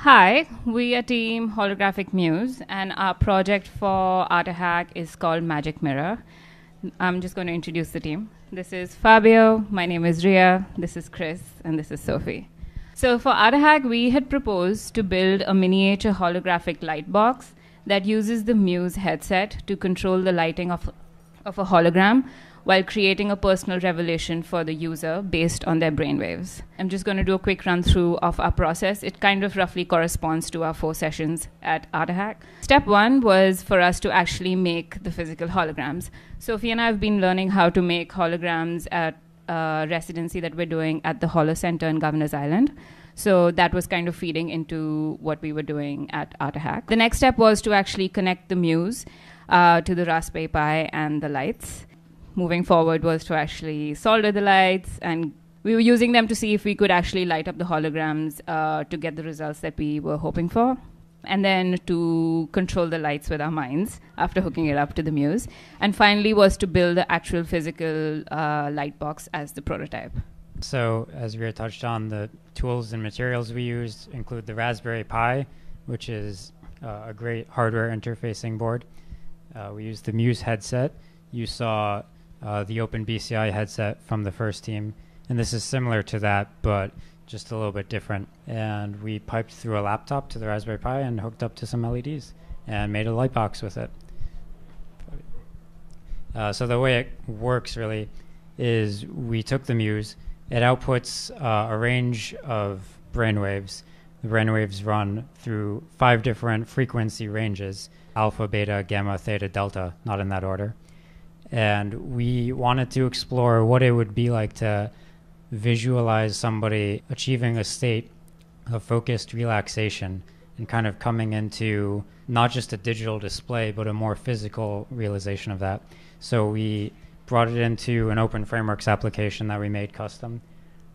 Hi, we are team Holographic Muse, and our project for Art-A-Hack is called Magic Mirror. I'm just going to introduce the team. This is Fabio, my name is Ria, this is Chris, and this is Sophie. So for Art-A-Hack, we had proposed to build a miniature holographic light box that uses the Muse headset to control the lighting of a hologram while creating a personal revelation for the user based on their brainwaves. I'm just going to do a quick run through of our process. It kind of roughly corresponds to our 4 sessions at Art-A-Hack. Step 1 was for us to actually make the physical holograms. Sophie and I have been learning how to make holograms at a residency that we're doing at the Holo Center in Governor's Island. So that was kind of feeding into what we were doing at Art-A-Hack. The next step was to actually connect the Muse to the Raspberry Pi and the lights. Moving forward was to actually solder the lights, and we were using them to see if we could actually light up the holograms to get the results that we were hoping for, and then to control the lights with our minds after hooking it up to the Muse. And finally was to build the actual physical light box as the prototype. So as we had touched on, the tools and materials we used include the Raspberry Pi, which is a great hardware interfacing board. We used the Muse headset. You saw the OpenBCI headset from the first team, and this is similar to that, but just a little bit different. And we piped through a laptop to the Raspberry Pi and hooked up to some LEDs and made a light box with it. So the way it works really is we took the Muse. It outputs a range of brainwaves. The brainwaves run through 5 different frequency ranges: alpha, beta, gamma, theta, delta, not in that order. And we wanted to explore what it would be like to visualize somebody achieving a state of focused relaxation and kind of coming into not just a digital display, but a more physical realization of that. So we brought it into an OpenFrameworks application that we made custom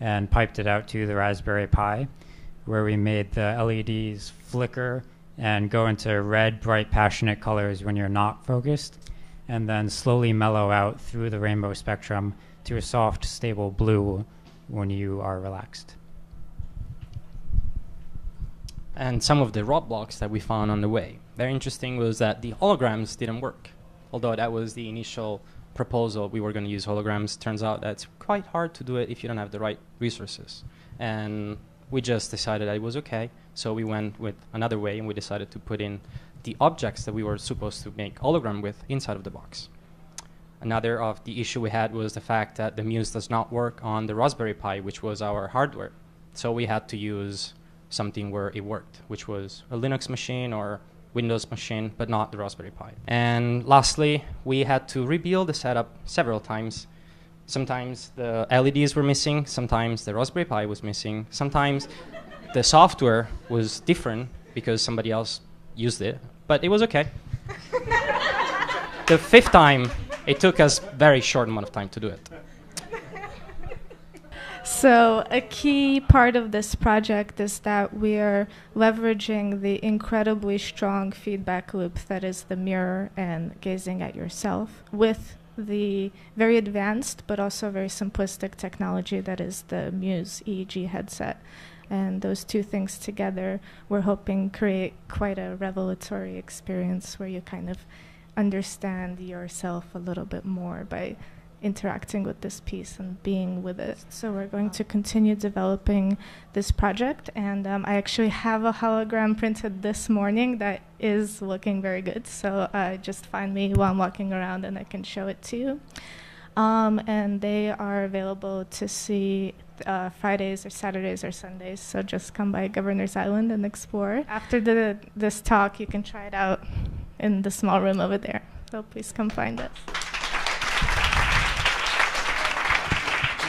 and piped it out to the Raspberry Pi, where we made the LEDs flicker and go into red, bright, passionate colors when you're not focused, and then slowly mellow out through the rainbow spectrum to a soft, stable blue when you are relaxed. And some of the roadblocks that we found on the way. Very interesting was that the holograms didn't work. Although that was the initial proposal, we were going to use holograms. Turns out that's quite hard to do it if you don't have the right resources. And we just decided that it was okay. So we went with another way, and we decided to put in the objects that we were supposed to make hologram with inside of the box. Another of the issue we had was the fact that the Muse does not work on the Raspberry Pi, which was our hardware. So we had to use something where it worked, which was a Linux machine or Windows machine, but not the Raspberry Pi. And lastly, we had to rebuild the setup several times. Sometimes the LEDs were missing, sometimes the Raspberry Pi was missing, sometimes the software was different because somebody else used it, but it was okay. The 5th time, it took us very short amount of time to do it. So a key part of this project is that we are leveraging the incredibly strong feedback loop that is the mirror and gazing at yourself with the very advanced but also very simplistic technology that is the Muse EEG headset. And those two things together, we're hoping create quite a revelatory experience where you kind of understand yourself a little bit more by interacting with this piece and being with it. So we're going to continue developing this project, and I actually have a hologram printed this morning that is looking very good. So just find me while I'm walking around and I can show it to you. And they are available to see Fridays or Saturdays or Sundays, so just come by Governor's Island and explore. After this talk, you can try it out in the small room over there, so please come find